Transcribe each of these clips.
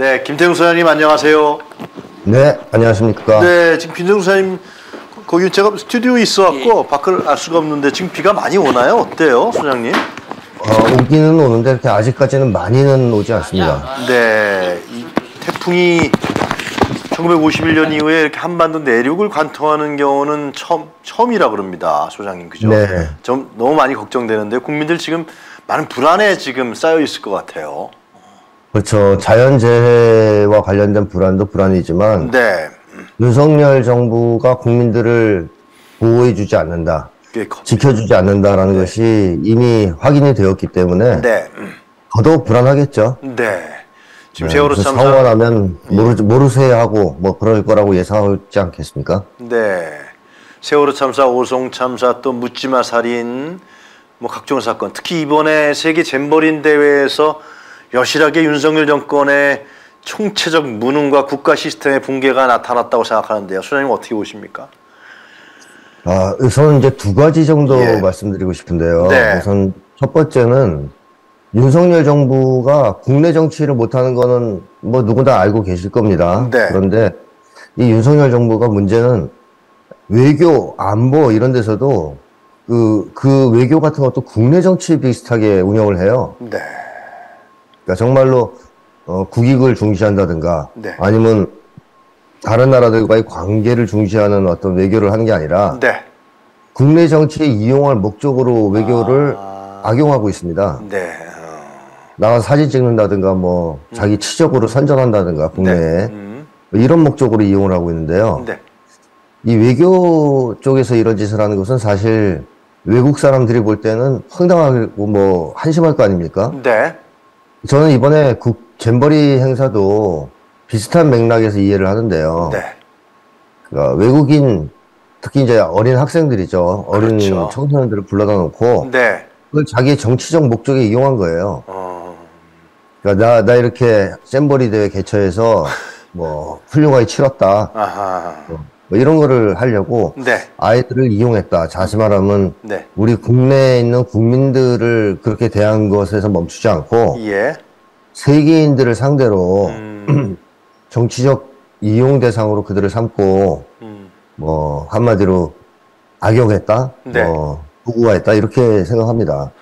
네, 김태형 소장님 안녕하세요. 네, 안녕하십니까. 네, 지금 김태형 소장님 거기 제가 스튜디오에 있어갖고 예. 밖을 알 수가 없는데 지금 비가 많이 오나요? 어때요, 소장님? 오기는 오는데 이렇게 아직까지는 많이는 오지 않습니다. 네, 이 태풍이 1951년 이후에 이렇게 한반도 내륙을 관통하는 경우는 처음이라 그럽니다, 소장님, 그죠? 네. 좀 너무 많이 걱정되는데 국민들 지금 많은 불안에 지금 쌓여 있을 것 같아요. 그렇죠. 자연재해와 관련된 불안도 불안이지만 네. 윤석열 정부가 국민들을 보호해주지 않는다, 지켜주지 않는다라는 네. 것이 이미 확인이 되었기 때문에 네. 더더욱 불안하겠죠. 네. 지금 네. 세월호 참사 사고가 나면 모르쇠 하고 뭐 그럴 거라고 예상하지 않겠습니까? 네. 세월호 참사, 오송 참사, 또 묻지마 살인, 뭐 각종 사건, 특히 이번에 세계 잼버리 대회에서 여실하게 윤석열 정권의 총체적 무능과 국가 시스템의 붕괴가 나타났다고 생각하는데요. 소장님 어떻게 보십니까? 아, 우선 이제 두 가지 정도 예. 말씀드리고 싶은데요. 네. 우선 첫 번째는 윤석열 정부가 국내 정치를 못하는 거는 뭐 누구나 알고 계실 겁니다. 네. 그런데 이 윤석열 정부가 문제는 외교, 안보 이런 데서도 그 외교 같은 것도 국내 정치 비슷하게 운영을 해요. 네. 그러니까 정말로 국익을 중시한다든가 네. 아니면 다른 나라들과의 관계를 중시하는 어떤 외교를 하는 게 아니라 네. 국내 정치에 이용할 목적으로 외교를 악용하고 있습니다. 네. 나가서 사진 찍는다든가 뭐 자기 치적으로 선전한다든가 국내에 네. 이런 목적으로 이용을 하고 있는데요. 네. 이 외교 쪽에서 이런 짓을 하는 것은 사실 외국 사람들이 볼 때는 황당하고 뭐 한심할 거 아닙니까? 네. 저는 이번에 잼버리 행사도 비슷한 맥락에서 이해를 하는데요. 네. 그러니까 외국인, 특히 이제 어린 학생들이죠. 어린 그렇죠. 청소년들을 불러다 놓고 네. 그걸 자기 정치적 목적에 이용한 거예요. 그러니까 나 이렇게 잼버리 대회 개최해서 뭐 훌륭하게 치렀다. 아하. 뭐 이런 거를 하려고 네. 아이들을 이용했다. 다시 말하면 네. 우리 국내에 있는 국민들을 그렇게 대한 것에서 멈추지 않고 예. 세계인들을 상대로 정치적 이용 대상으로 그들을 삼고 뭐 한마디로 악용했다, 네. 부구화했다 이렇게 생각합니다.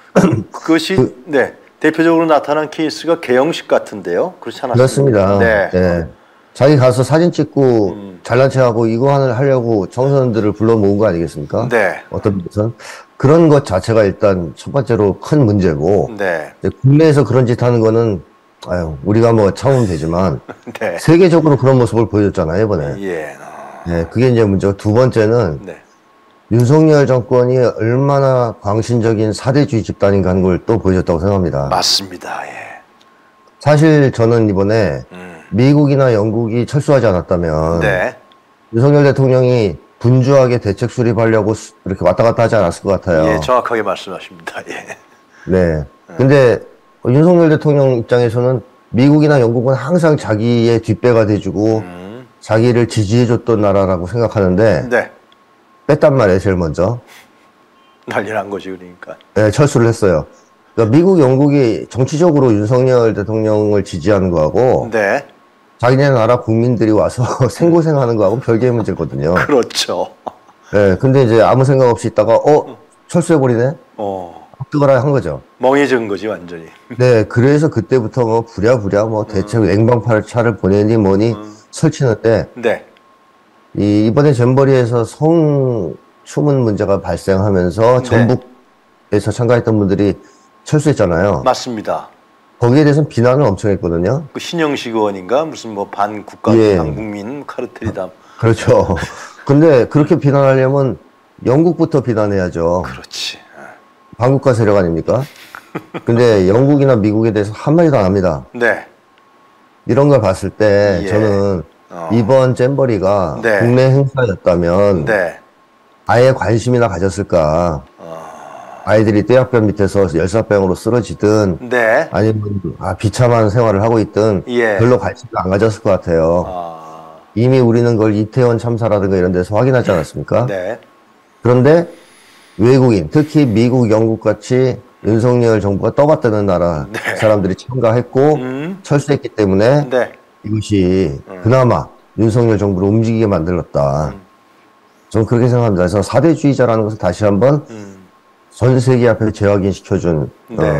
그것이 네 대표적으로 나타난 케이스가 개영식 같은데요, 그렇지 않았습니까? 그렇습니다. 네. 네. 자기 가서 사진 찍고 잘난 체하고 이거 하려고 청소년들을 불러 모은 거 아니겠습니까? 네. 어떤 것은 그런 것 자체가 일단 첫 번째로 큰 문제고 네. 국내에서 그런 짓 하는 거는 아유 우리가 뭐 참으면 되지만 네. 세계적으로 그런 모습을 보여줬잖아요 이번에. 예. 네, 그게 이제 문제고 두 번째는 네. 윤석열 정권이 얼마나 광신적인 사대주의 집단인가 하는 걸 또 보여줬다고 생각합니다. 맞습니다. 예. 사실 저는 이번에 미국이나 영국이 철수하지 않았다면 네. 윤석열 대통령이 분주하게 대책 수립하려고 이렇게 왔다 갔다 하지 않았을 것 같아요. 예, 정확하게 말씀하십니다. 예. 네. 근데 윤석열 대통령 입장에서는 미국이나 영국은 항상 자기의 뒷배가 돼주고 자기를 지지해줬던 나라라고 생각하는데 네. 뺐단 말이에요, 제일 먼저. 난리 난 거지, 그러니까. 네, 철수를 했어요. 그러니까 미국, 영국이 정치적으로 윤석열 대통령을 지지하는 거하고 네. 자기네 나라 국민들이 와서 생고생하는 거하고 별개의 문제거든요. 그렇죠. 네, 근데 이제 아무 생각 없이 있다가 철수해버리네? 뜨거라 한 거죠. 멍해진 거지 완전히. 네, 그래서 그때부터 뭐 부랴부랴 뭐 대책 냉방차를 보내니 뭐니 설치는데 네. 이번에 잼버리에서 성추문 문제가 발생하면서 네. 전북에서 참가했던 분들이 철수했잖아요. 맞습니다. 거기에 대해서는 비난을 엄청 했거든요. 그 신영식 의원인가 무슨 뭐 반국가 예. 반국민 카르텔이다. 그렇죠. 근데 그렇게 비난하려면 영국부터 비난해야죠. 그렇지. 반국가 세력 아닙니까? 근데 영국이나 미국에 대해서 한마디도 안 합니다. 네. 이런 걸 봤을 때 예. 저는 이번 잼버리가 네. 국내 행사였다면 네. 아예 관심이나 가졌을까? 아이들이 떼약볕 밑에서 열사병으로 쓰러지든 네. 아니면 비참한 생활을 하고 있든 예. 별로 관심도 안 가졌을 것 같아요. 이미 우리는 그걸 이태원 참사라든가 이런 데서 확인하지 않았습니까? 네. 그런데 외국인, 특히 미국, 영국같이 윤석열 정부가 떠받드는 나라 네. 사람들이 참가했고 철수했기 때문에 네. 이것이 그나마 윤석열 정부를 움직이게 만들었다. 저는 그렇게 생각합니다. 그래서 4대주의자라는 것을 다시 한번 전 세계 앞에서 재확인시켜준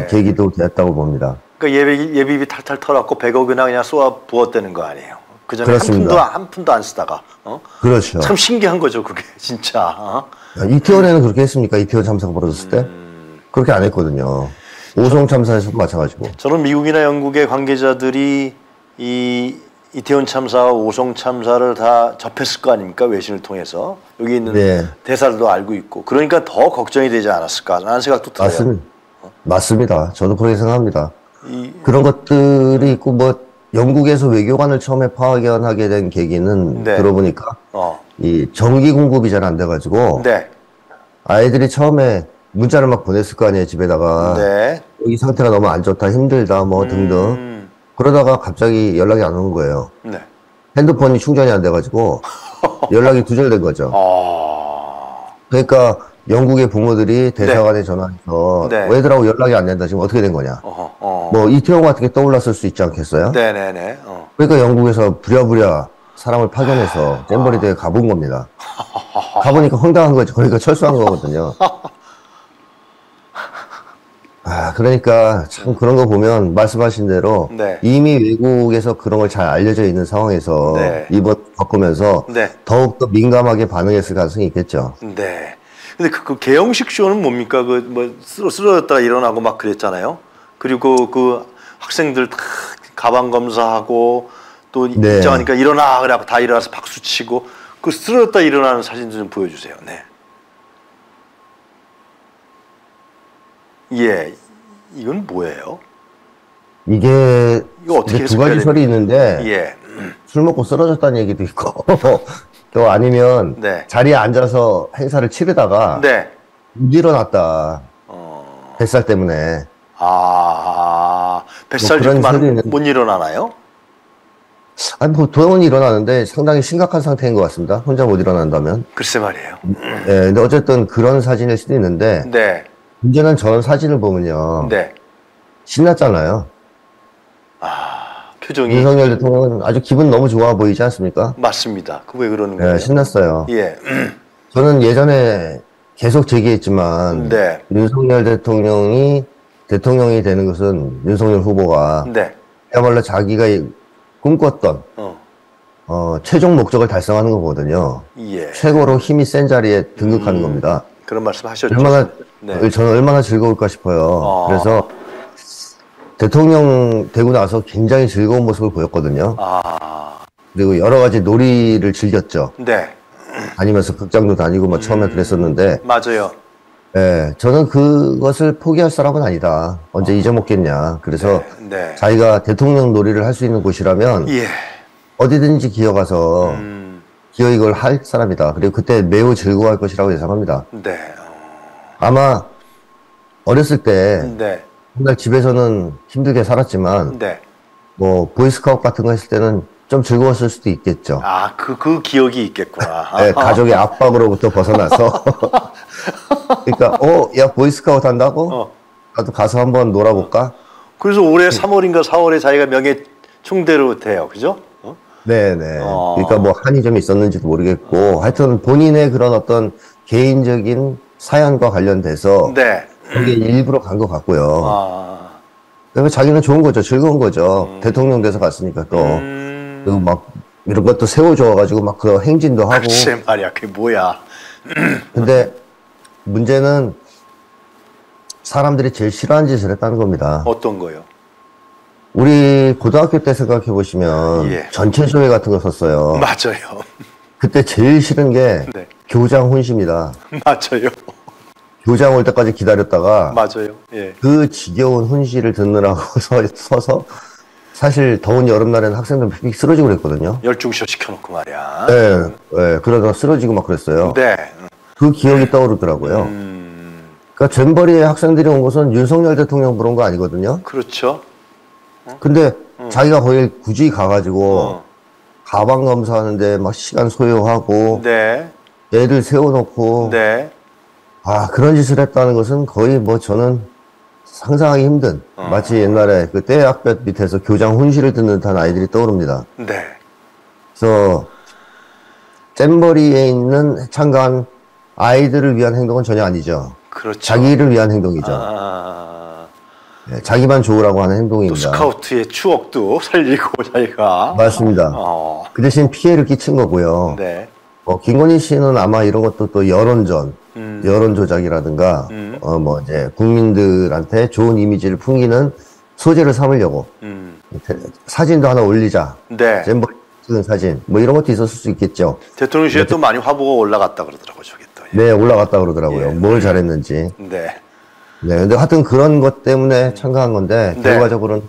계기도 됐다고 봅니다. 그러니까 예비비 탈탈 털었고 100억이나 그냥 쏘아 부었다는 거 아니에요? 그 전에 한 푼도 안 쓰다가. 어? 그렇죠. 참 신기한 거죠, 그게 진짜. 어? 이태원에는 그렇게 했습니까? 이태원 참사가 벌어졌을 때? 그렇게 안 했거든요. 오송 참사에서도 마찬가지고. 저는 미국이나 영국의 관계자들이 이 이태원 참사와 오송 참사를 다 접했을 거 아닙니까? 외신을 통해서. 여기 있는 대사들도 알고 있고. 그러니까 더 걱정이 되지 않았을까라는 생각도 들어요. 맞습니다. 어? 맞습니다. 저도 그렇게 생각합니다. 그런 것들이 있고, 뭐 영국에서 외교관을 처음에 파견하게 된 계기는 들어보니까 이 전기 공급이 잘 안 돼가지고 아이들이 처음에 문자를 막 보냈을 거 아니에요, 집에다가. 이 상태가 너무 안 좋다, 힘들다, 뭐 등등. 그러다가 갑자기 연락이 안 오는 거예요. 핸드폰이 충전이 안 돼가지고 연락이 두절된 거죠. 그러니까 영국의 부모들이 대사관에 전화해서 애들하고 연락이 안 된다, 지금 어떻게 된 거냐. 뭐 이태원 같은 게 떠올랐을 수 있지 않겠어요? 그러니까 영국에서 부랴부랴 사람을 파견해서 잼버리 대회 가본 겁니다. 가보니까 황당한 거죠. 그러니까 철수한 거거든요. 아, 그러니까 참 그런 거 보면 말씀하신 대로 이미 외국에서 그런 걸 잘 알려져 있는 상황에서 이번 겪으면서 더욱더 민감하게 반응했을 가능성이 있겠죠. 근데 그 개영식 쇼는 뭡니까? 그 뭐 쓰러졌다 일어나고 막 그랬잖아요. 그리고 그 학생들 다 가방 검사하고 또 입장하니까 일어나 그래갖고 다 일어나서 박수 치고 그 쓰러졌다 일어나는 사진도 좀 보여주세요. 예, 이건 뭐예요? 이게 이거 어떻게 두 가지 설이 있는데 술 먹고 쓰러졌다는 얘기도 있고. 또 아니면 자리에 앉아서 행사를 치르다가 못 일어났다. 뱃살 때문에. 뱃살 때문에 못 일어나나요? 아니 보통은 일어나는데 상당히 심각한 상태인 것 같습니다. 혼자 못 일어난다면. 글쎄 말이에요. 네, 근데 어쨌든 그런 사진일 수도 있는데 문제는 저런 사진을 보면요. 신났잖아요. 표정이. 윤석열 대통령은 아주 기분 너무 좋아 보이지 않습니까? 맞습니다. 그 왜 그러는 거예요? 신났어요. 저는 예전에 계속 제기했지만 윤석열 대통령이 대통령이 되는 것은 윤석열 후보가 그야말로 자기가 꿈꿨던 최종 목적을 달성하는 거거든요. 최고로 힘이 센 자리에 등극하는 겁니다. 그런 말씀 하셨죠. 얼마나, 저는 얼마나 즐거울까 싶어요. 그래서 대통령 되고 나서 굉장히 즐거운 모습을 보였거든요. 그리고 여러 가지 놀이를 즐겼죠. 다니면서 극장도 다니고 막 처음에 그랬었는데. 맞아요. 예, 저는 그것을 포기할 사람은 아니다. 언제 잊어먹겠냐. 그래서 자기가 대통령 놀이를 할 수 있는 곳이라면 어디든지 기어가서 기어 이걸 할 사람이다. 그리고 그때 매우 즐거워할 것이라고 예상합니다. 아마 어렸을 때 맨날 집에서는 힘들게 살았지만 뭐 보이스카웃 같은 거 했을 때는 좀 즐거웠을 수도 있겠죠. 그 기억이 있겠구나. 가족의 압박으로부터 벗어나서 그러니까 야 보이스카웃 한다고? 나도 가서 한번 놀아볼까? 그래서 올해 3월인가 4월에 자기가 명예 총대로 돼요. 그죠? 그러니까 뭐 한이 좀 있었는지도 모르겠고 하여튼 본인의 그런 어떤 개인적인 사연과 관련돼서 그게 일부러 간 것 같고요. 그러니까 자기는 좋은 거죠. 즐거운 거죠. 대통령 돼서 갔으니까 또. 그리고 막 이런 것도 세워줘가지고 막 그런 행진도 하고. 글쎄 말이야. 그게 뭐야. 근데 문제는 사람들이 제일 싫어하는 짓을 했다는 겁니다. 어떤 거요? 우리 고등학교 때 생각해보시면 전체조회 같은 거 썼어요. 맞아요. 그때 제일 싫은 게 교장 혼십니다. 맞아요. 교장 올 때까지 기다렸다가 그 지겨운 훈시를 듣느라고 서서 사실 더운 여름날에는 학생들 막 쓰러지고 그랬거든요. 열중쇼 시켜놓고 말이야. 그러다가 쓰러지고 막 그랬어요. 그 기억이 떠오르더라고요. 그러니까 잼버리에 학생들이 온 것은 윤석열 대통령 부른 거 아니거든요. 그렇죠. 근데 자기가 거기 굳이 가가지고 가방 검사하는데 막 시간 소요하고 애들 세워놓고 그런 짓을 했다는 것은 거의 뭐 저는 상상하기 힘든 마치 옛날에 그 때학볕 밑에서 교장 훈시를 듣는 듯한 아이들이 떠오릅니다. 네. 그래서 잼버리에 있는 참가한 아이들을 위한 행동은 전혀 아니죠. 그렇죠. 자기를 위한 행동이죠. 네, 자기만 좋으라고 하는 행동입니다. 스카우트의 추억도 살리고 자기가. 맞습니다. 그 대신 피해를 끼친 거고요. 네. 김건희 씨는 아마 이런 것도 또 여론전, 여론 조작이라든가 뭐 이제 국민들한테 좋은 이미지를 풍기는 소재를 삼으려고 사진도 하나 올리자. 네. 찍은 사진 뭐 이런 것도 있었을 수 있겠죠. 대통령실에 또 많이 화보가 올라갔다 그러더라고요. 저게 또. 예. 네, 올라갔다 그러더라고요. 예. 뭘 잘했는지. 네. 네, 근데 하여튼 그런 것 때문에 참가한 건데 네. 결과적으로는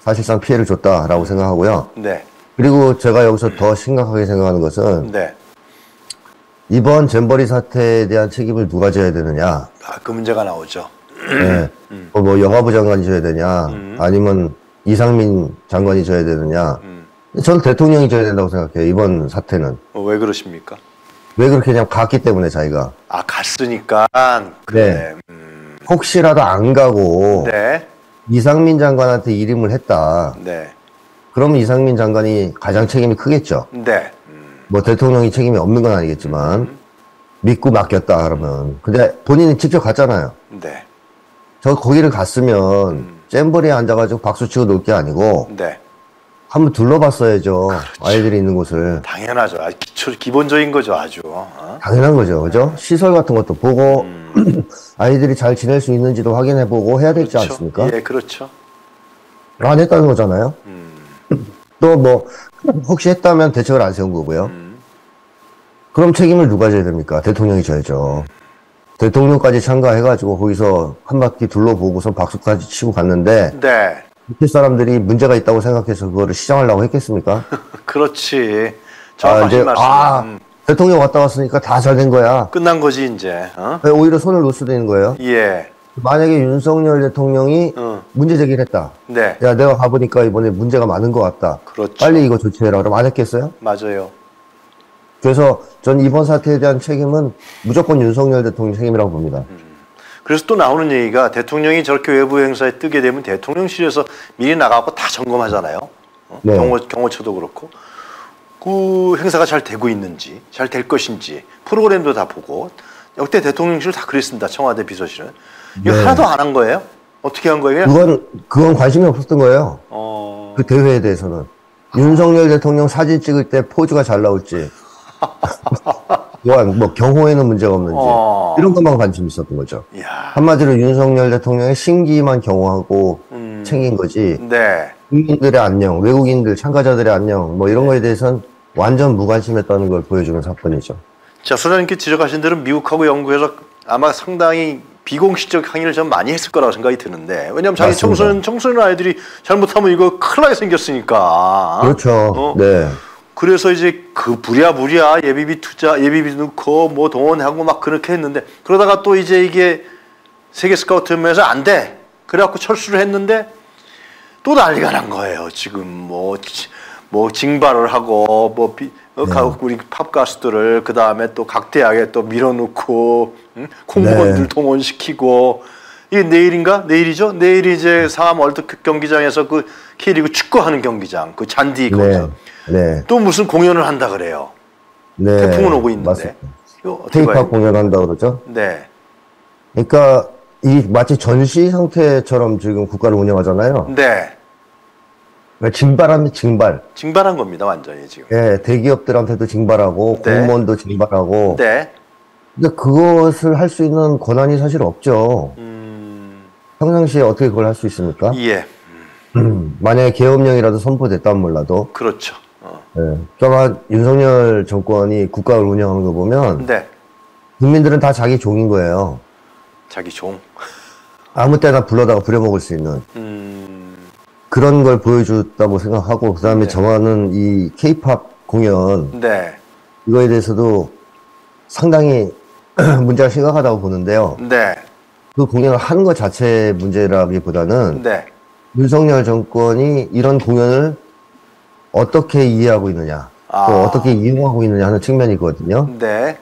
사실상 피해를 줬다라고 생각하고요. 네. 그리고 제가 여기서 더 심각하게 생각하는 것은 네. 이번 잼버리 사태에 대한 책임을 누가 져야 되느냐. 아, 그 문제가 나오죠. 네. 뭐 여가부 장관이 져야 되냐, 아니면 이상민 장관이 져야 되느냐. 저는 대통령이 져야 된다고 생각해요. 이번 사태는. 왜 그러십니까? 왜 그렇게 그냥 갔기 때문에 자기가. 아, 갔으니까. 그래. 네. 혹시라도 안 가고 네. 이상민 장관한테 일임을 했다. 네. 그러면 이상민 장관이 가장 책임이 크겠죠. 네. 뭐 대통령이 책임이 없는 건 아니겠지만 믿고 맡겼다 그러면. 근데 본인이 직접 갔잖아요. 네. 저 거기를 갔으면 잼버리에 앉아가지고 박수치고 놀 게 아니고 네. 한번 둘러봤어야죠. 그렇죠. 아이들이 있는 곳을. 당연하죠. 기본적인 거죠. 아주. 어? 당연한 거죠. 그죠? 시설 같은 것도 보고 아이들이 잘 지낼 수 있는지도 확인해보고 해야 되지 그렇죠. 않습니까? 예, 그렇죠. 안 했다는 거잖아요. 또 뭐 혹시 했다면 대책을 안 세운 거고요. 그럼 책임을 누가 져야 됩니까? 대통령이 져야죠. 대통령까지 참가해가지고 거기서 한 바퀴 둘러보고서 박수까지 치고 갔는데 네. 그 사람들이 문제가 있다고 생각해서 그거를 시정하려고 했겠습니까? 그렇지. 정확하신 말씀. 대통령 왔다 갔으니까 다 잘 된 거야. 끝난 거지 이제. 어? 오히려 손을 놓을 수도 있는 거예요. 예. 만약에 윤석열 대통령이 문제 제기를 했다. 네. 야, 내가 가보니까 이번에 문제가 많은 것 같다. 그렇죠. 빨리 이거 조치해라. 그럼 안 했겠어요? 맞아요. 그래서 전 이번 사태에 대한 책임은 무조건 윤석열 대통령 책임이라고 봅니다. 그래서 또 나오는 얘기가 대통령이 저렇게 외부 행사에 뜨게 되면 대통령실에서 미리 나가고 다 점검하잖아요. 어? 네. 경호처도 그렇고. 그 행사가 잘 되고 있는지, 잘 될 것인지, 프로그램도 다 보고. 역대 대통령실 다 그랬습니다. 청와대 비서실은. 이거 네. 하나도 안 한 거예요? 어떻게 한 거예요? 그건 관심이 없었던 거예요. 그 대회에 대해서는. 윤석열 대통령 사진 찍을 때 포즈가 잘 나올지. 뭐 경호에는 문제가 없는지 이런 것만 관심이 있었던 거죠. 이야. 한마디로 윤석열 대통령의 신기만 경호하고 챙긴 거지 네. 국민들의 안녕, 외국인들, 참가자들의 안녕 뭐 이런 네. 거에 대해서는 완전 무관심했다는 걸 보여주는 사건이죠. 자, 소장님께 지적하신 대로 미국하고 영국에서 아마 상당히 비공식적 항의를 좀 많이 했을 거라고 생각이 드는데 왜냐하면 자기 청소년 아이들이 잘못하면 이거 큰일 나게 생겼으니까. 그렇죠. 네. 그래서 이제 그 부랴부랴 예비비 넣고 뭐 동원하고 막 그렇게 했는데 그러다가 또 이제 이게 세계 스카우트연맹에서 안 돼. 그래갖고 철수를 했는데 또 난리가 난 거예요. 지금 뭐 징발을 하고 뭐 우리 팝 가수들을 그 다음에 또 각대하게 또 밀어놓고 공무원들 네. 동원시키고 이게 내일인가? 내일이죠? 내일이 이제 상암 월드컵 경기장에서 그 K리그 축구하는 경기장 그 잔디 거기서 네. 또 무슨 공연을 한다 그래요. 네. 태풍은 오고 있는데. 테이팝 공연 한다 그러죠? 네. 그러니까 이 마치 전시 상태처럼 지금 국가를 운영하잖아요. 네. 그러니까 징발하면 징발한 겁니다, 완전히 지금. 네, 대기업들한테도 징발하고 네. 공무원도 징발하고. 네. 근데 그것을 할 수 있는 권한이 사실 없죠. 평상시에 어떻게 그걸 할 수 있습니까? 예. 만약에 계엄령이라도 선포됐다면 몰라도. 그렇죠. 네. 그러니까 윤석열 정권이 국가를 운영하는 거 보면 네. 국민들은 다 자기 종인 거예요. 자기 종? 아무 때나 불러다가 부려먹을 수 있는 그런 걸 보여줬다고 생각하고 그 다음에 네. 정하는 이 K-POP 공연 네. 이거에 대해서도 상당히 문제가 심각하다고 보는데요. 네. 그 공연을 하는 것 자체의 문제라기보다는 네. 윤석열 정권이 이런 공연을 어떻게 이해하고 있느냐 또 어떻게 이용하고 있느냐 하는 측면이거든요. 네.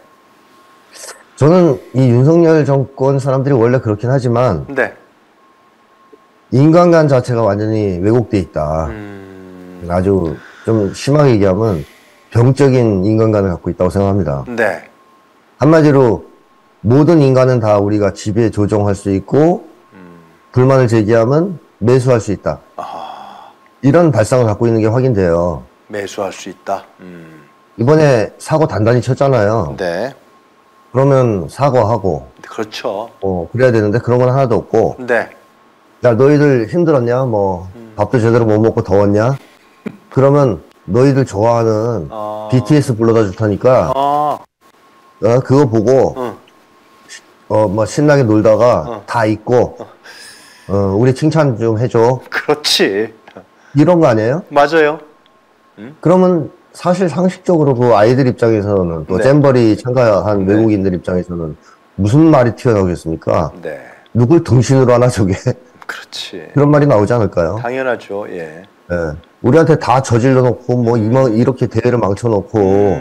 저는 이 윤석열 정권 사람들이 원래 그렇긴 하지만 네. 인간관 자체가 완전히 왜곡돼 있다. 아주 좀 심하게 얘기하면 병적인 인간관을 갖고 있다고 생각합니다. 네. 한마디로 모든 인간은 다 우리가 지배 조정할 수 있고 불만을 제기하면 매수할 수 있다. 아하. 이런 발상을 갖고 있는 게 확인돼요. 매수할 수 있다. 이번에 사고 단단히 쳤잖아요. 네. 그러면 사과하고. 그렇죠. 그래야 되는데 그런 건 하나도 없고. 네. 야, 너희들 힘들었냐? 뭐 밥도 제대로 못 먹고 더웠냐? 그러면 너희들 좋아하는 BTS 불러다 줄 테니까 그거 보고 뭐 신나게 놀다가 다 잊고 우리 칭찬 좀 해줘. 그렇지. 이런 거 아니에요? 맞아요. 그러면 사실 상식적으로 그 아이들 입장에서는 또 네. 잼버리 참가한 네. 외국인들 입장에서는 무슨 말이 튀어나오겠습니까? 네. 누굴 등신으로 하나 저게? 그렇지. 그런 말이 나오지 않을까요? 당연하죠. 예. 예. 우리한테 다 저질러 놓고 뭐 이렇게 대회를 망쳐 놓고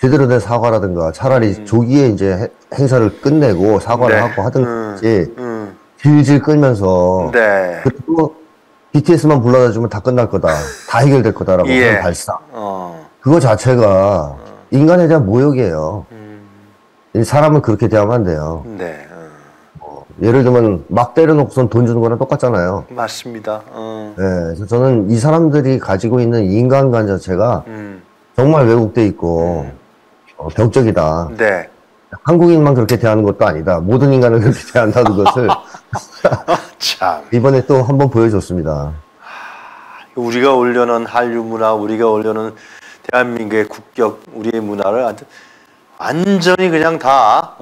제대로 된 사과라든가 차라리 조기에 이제 행사를 끝내고 사과를 네. 하고 하든지 질질 끌면서 네. 그리고 BTS만 불러다 주면 다 끝날 거다. 다 해결될 거다라고 하는 예. 발상. 그거 자체가 인간에 대한 모욕이에요. 사람을 그렇게 대하면 안 돼요. 네. 예를 들면 막 때려놓고선 돈 주는 거랑 똑같잖아요. 맞습니다. 네, 그래서 저는 이 사람들이 가지고 있는 인간관 자체가 정말 왜곡돼 있고 병적이다. 네. 한국인만 그렇게 대하는 것도 아니다. 모든 인간을 그렇게 대한다는 것을 참. 이번에 또 한번 보여줬습니다. 우리가 올려놓은 한류 문화, 우리가 올려놓은 대한민국의 국격, 우리의 문화를 완전히 그냥 다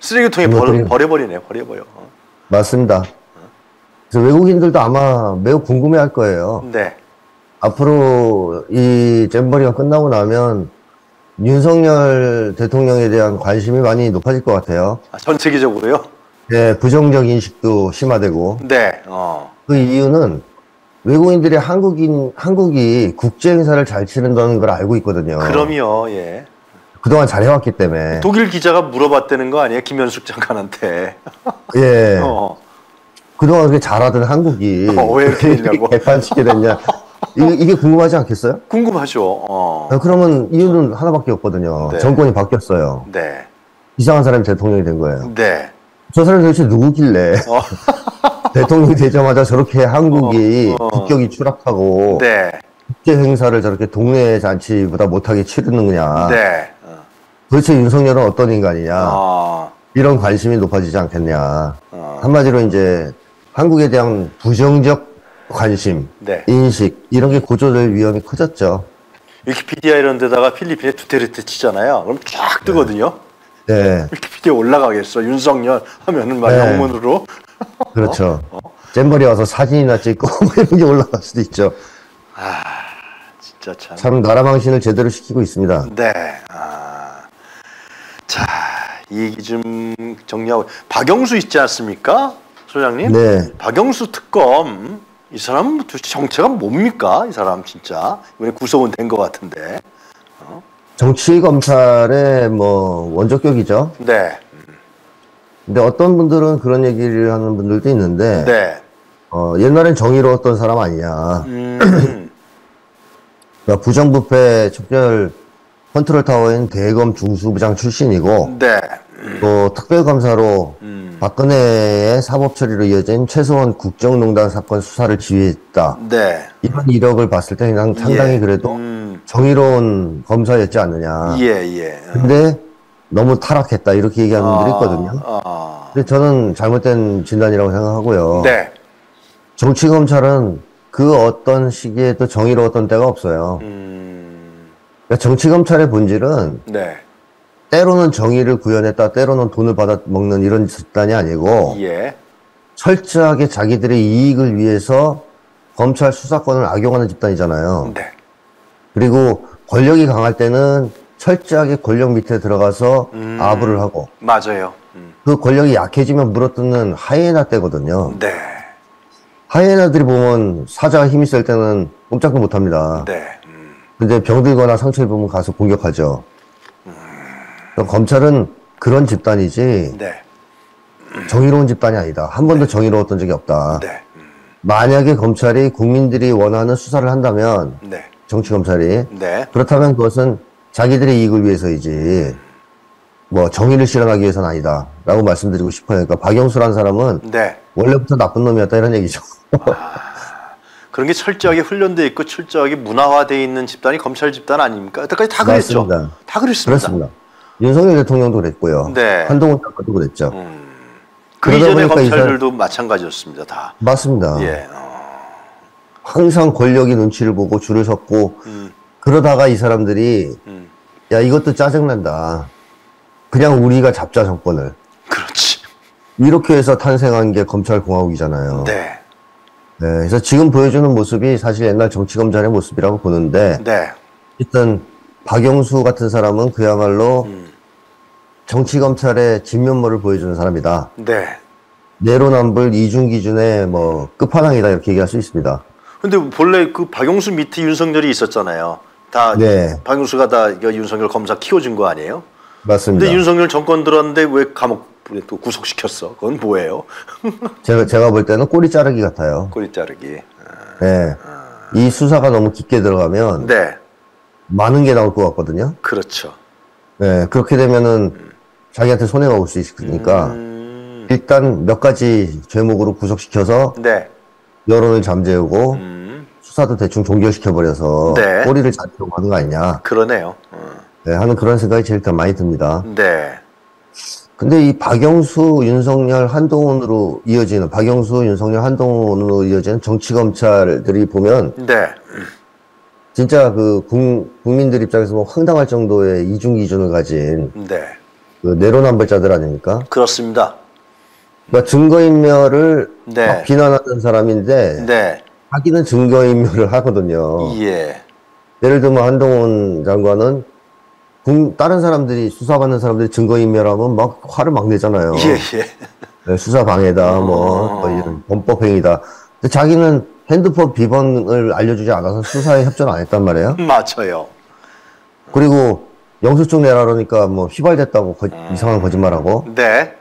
쓰레기통에 버려버리네. 버려버려. 맞습니다. 그래서 외국인들도 아마 매우 궁금해할 거예요. 네. 앞으로 이 잼버리가 끝나고 나면 윤석열 대통령에 대한 관심이 많이 높아질 것 같아요. 아, 전체적으로요? 네, 부정적 인식도 심화되고. 네. 그 이유는 외국인들이 한국이 국제 행사를 잘 치른다는 걸 알고 있거든요. 그럼요. 예. 그동안 잘 해왔기 때문에. 독일 기자가 물어봤다는 거 아니에요? 김현숙 장관한테. 예. 그동안 그렇게 잘하던 한국이 왜 이렇게 했냐고. 개판시키게 됐냐. 이게 궁금하지 않겠어요? 궁금하죠. 그러면 이유는 하나밖에 없거든요. 네. 정권이 바뀌었어요. 네. 이상한 사람이 대통령이 된 거예요. 네. 저 사람이 도대체 누구길래 대통령이 되자마자 저렇게 한국이 국격이 추락하고 네. 국제 행사를 저렇게 동네 잔치보다 못하게 치르느냐. 네. 도대체 윤석열은 어떤 인간이냐. 이런 관심이 높아지지 않겠냐. 한마디로 이제 한국에 대한 부정적 관심, 네. 인식 이런 게 고조될 위험이 커졌죠. 위키피디아 이런 데다가 필리핀에 두테르테 치잖아요. 그럼 쫙 뜨거든요. 네. 네. 위키피디아 올라가겠어. 윤석열 하면은 막 네. 영문으로. 그렇죠. 잼버리 와서 사진이나 찍고 이런 게 올라갈 수도 있죠. 아, 진짜 참. 참 나라 망신을 제대로 시키고 있습니다. 네. 자, 이 얘기 좀 정리하고 박영수 있지 않습니까, 소장님? 네. 박영수 특검. 이 사람 정체가 뭡니까? 이 사람 진짜 이번에 구속은 된 것 같은데 정치 검찰의 뭐 원조격이죠. 네. 근데 어떤 분들은 그런 얘기를 하는 분들도 있는데 네. 옛날엔 정의로웠던 사람 아니냐. 그러니까 부정부패 척결 컨트롤 타워인 대검 중수부장 출신이고 네. 또 특별검사로 박근혜의 사법처리로 이어진 최소원 국정농단 사건 수사를 지휘했다. 네. 이런 이력을 봤을 때 그냥 상당히 예. 그래도 정의로운 검사였지 않느냐. 예예. 근데 너무 타락했다 이렇게 얘기하는 분들이 있거든요. 근데 저는 잘못된 진단이라고 생각하고요. 네. 정치검찰은 그 어떤 시기에도 정의로웠던 때가 없어요. 그러니까 정치검찰의 본질은 네. 때로는 정의를 구현했다, 때로는 돈을 받아 먹는 이런 집단이 아니고 예. 철저하게 자기들의 이익을 위해서 검찰 수사권을 악용하는 집단이잖아요. 네. 그리고 권력이 강할 때는 철저하게 권력 밑에 들어가서 아부를 하고 맞아요. 그 권력이 약해지면 물어뜯는 하이에나 때거든요. 네. 하이에나들이 보면 사자가 힘이 셀 때는 꼼짝도 못합니다. 네. 근데 병들거나 상처를 보면 가서 공격하죠. 검찰은 그런 집단이지 네. 정의로운 집단이 아니다. 한 번도 네. 정의로웠던 적이 없다. 네. 만약에 검찰이 국민들이 원하는 수사를 한다면 네. 정치검찰이 네. 그렇다면 그것은 자기들의 이익을 위해서이지 뭐 정의를 실현하기 위해서는 아니다 라고 말씀드리고 싶어요. 그러니까 박영수라는 사람은 네. 원래부터 나쁜 놈이었다 이런 얘기죠. 그런 게 철저하게 훈련돼 있고 철저하게 문화화돼 있는 집단이 검찰 집단 아닙니까? 여태까지 다 그랬죠. 맞습니다. 다 그랬습니다. 그렇습니다. 윤석열 대통령도 그랬고요. 네. 한동훈 장관도 그랬죠. 그 이전의 검찰들도 마찬가지였습니다. 다. 맞습니다. 예. 항상 권력이 눈치를 보고 줄을 섰고 그러다가 이 사람들이 야 이것도 짜증난다. 그냥 우리가 잡자 정권을. 그렇지. 이렇게 해서 탄생한 게 검찰공화국이잖아요. 네. 네, 그래서 지금 보여주는 모습이 사실 옛날 정치검찰의 모습이라고 보는데 네. 일단 박영수 같은 사람은 그야말로 정치검찰의 진면모를 보여주는 사람이다. 네. 내로남불 이중기준의 뭐 끝판왕이다 이렇게 얘기할 수 있습니다. 근데 본래 그 박영수 밑에 윤석열이 있었잖아요. 다 네. 박영수가 다 윤석열 검사 키워준 거 아니에요? 맞습니다. 근데 윤석열 정권 들었는데 왜 감옥 또 구속시켰어? 그건 뭐예요? 제가 볼 때는 꼬리 자르기 같아요. 꼬리 자르기. 네. 이 수사가 너무 깊게 들어가면 네. 많은 게 나올 것 같거든요. 그렇죠. 네. 그렇게 되면은 자기한테 손해가 올 수 있으니까 일단 몇 가지 죄목으로 구속시켜서 네. 여론을 잠재우고 수사도 대충 종결시켜버려서 네. 꼬리를 자르려고 하는 거 아니냐. 그러네요. 네, 하는 그런 생각이 제일 많이 듭니다. 네. 근데 이 박영수, 윤석열, 한동훈으로 이어지는 정치검찰들이 보면 네. 진짜 그 국민들 입장에서 뭐 황당할 정도의 이중기준을 가진 네. 그 내로남불자들 아닙니까? 그렇습니다. 그러니까 증거인멸을 네. 막 비난하는 사람인데 네. 자기는 증거인멸을 하거든요. 예. 예를 들면 한동훈 장관은 다른 사람들이 수사받는 사람들이 증거인멸하면 막 화를 막 내잖아요. 예, 예. 네, 수사방해다, 뭐 이런 범법행위다. 근데 자기는 핸드폰 비번을 알려주지 않아서 수사에 협조를 안 했단 말이에요. 맞아요. 그리고 영수증 내라 그러니까 뭐 휘발됐다고 이상한 거짓말하고. 네.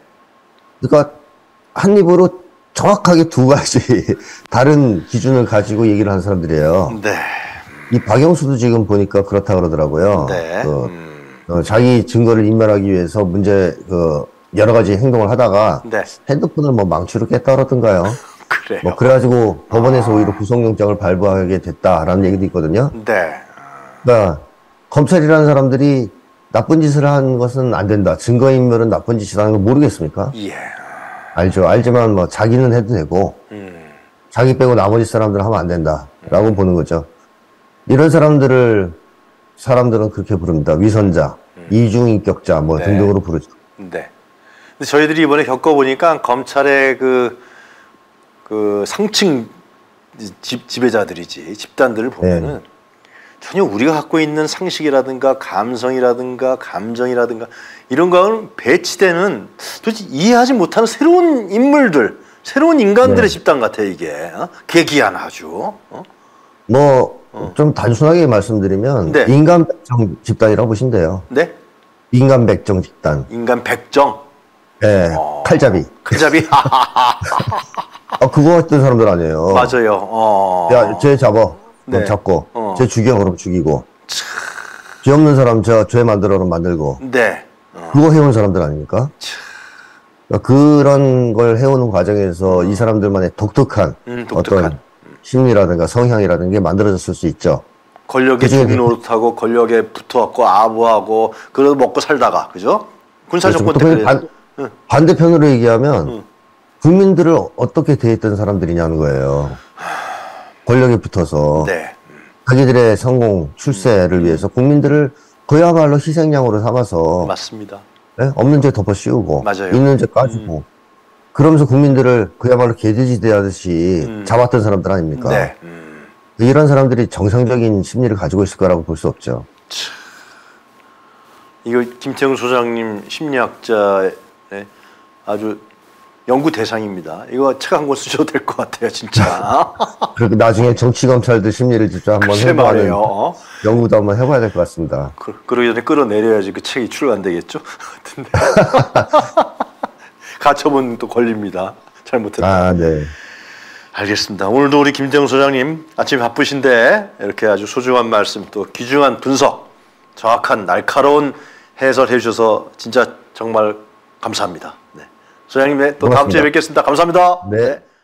그러니까 한 입으로 정확하게 두 가지 다른 기준을 가지고 얘기를 한 사람들이에요. 네. 이 박영수도 지금 보니까 그렇다 그러더라고요. 네. 자기 증거를 인멸하기 위해서 여러 가지 행동을 하다가 네. 핸드폰을 뭐 망치로 깼다 그러던가요. 그래요. 뭐 그래가지고 법원에서 오히려 구속영장을 발부하게 됐다라는 얘기도 있거든요. 네. 그러니까 검찰이라는 사람들이 나쁜 짓을 한 것은 안 된다. 증거인멸은 나쁜 짓이라는 걸 모르겠습니까? 예. 알죠. 알지만 뭐 자기는 해도 되고 자기 빼고 나머지 사람들은 하면 안 된다라고 보는 거죠. 이런 사람들은 그렇게 부릅니다. 위선자, 이중인격자, 뭐 네. 등등으로 부르죠. 네. 근데 저희들이 이번에 겪어보니까 검찰의 그 상층 지배자들이지, 집단들을 보면은 네. 전혀 우리가 갖고 있는 상식이라든가 감성이라든가 감정이라든가 이런 거는 배치되는 도대체 이해하지 못하는 새로운 인물들, 새로운 인간들의 네. 집단 같아요, 이게. 괴기한 아주. 좀 단순하게 말씀드리면 네. 인간 백정 집단이라고 보시면 돼요. 네? 인간 백정 집단. 인간 백정? 네. 칼잡이. 그거 했던 사람들 아니에요. 맞아요. 야, 쟤 잡아. 네. 잡고. 쟤 죽여. 그럼 죽이고. 죄 없는 사람 죄 만들어. 그럼 만들고. 네. 그거 해온 사람들 아닙니까? 그러니까 그런 걸 해오는 과정에서 이 사람들만의 독특한. 어떤 심리라든가 성향이라든가 게 만들어졌을 수 있죠. 권력의 주인 노릇하고 권력에 붙어갖고 아부하고 그래도 먹고 살다가 그죠? 군사정권 때문에 반대편으로 얘기하면 국민들을 어떻게 대했던 사람들이냐는 거예요. 권력에 붙어서 네. 자기들의 성공, 출세를 위해서 국민들을 그야말로 희생양으로 삼아서 맞습니다. 네? 없는 죄 덮어 씌우고 맞아요. 있는 죄 까주고 그러면서 국민들을 그야말로 개돼지 대하듯이 잡았던 사람들 아닙니까? 네. 이런 사람들이 정상적인 심리를 가지고 있을 거라고 볼 수 없죠. 이거 김태형 소장님 심리학자의 아주 연구 대상입니다. 이거 책 한 권 쓰셔도 될 것 같아요, 진짜. 그리고 나중에 정치검찰들 심리를 진짜 한번 해봐야 연구도 한번 해봐야 될 것 같습니다. 그러기 전에 끌어내려야지 그 책이 출간 되겠죠? 같은데. 가처분 또 걸립니다. 잘못했다. 아, 네. 알겠습니다. 오늘도 우리 김태형 소장님 아침 바쁘신데 이렇게 아주 소중한 말씀 또 귀중한 분석, 정확한 날카로운 해설해 주셔서 진짜 정말 감사합니다. 네. 소장님 또 고맙습니다. 다음 주에 뵙겠습니다. 감사합니다. 네. 네.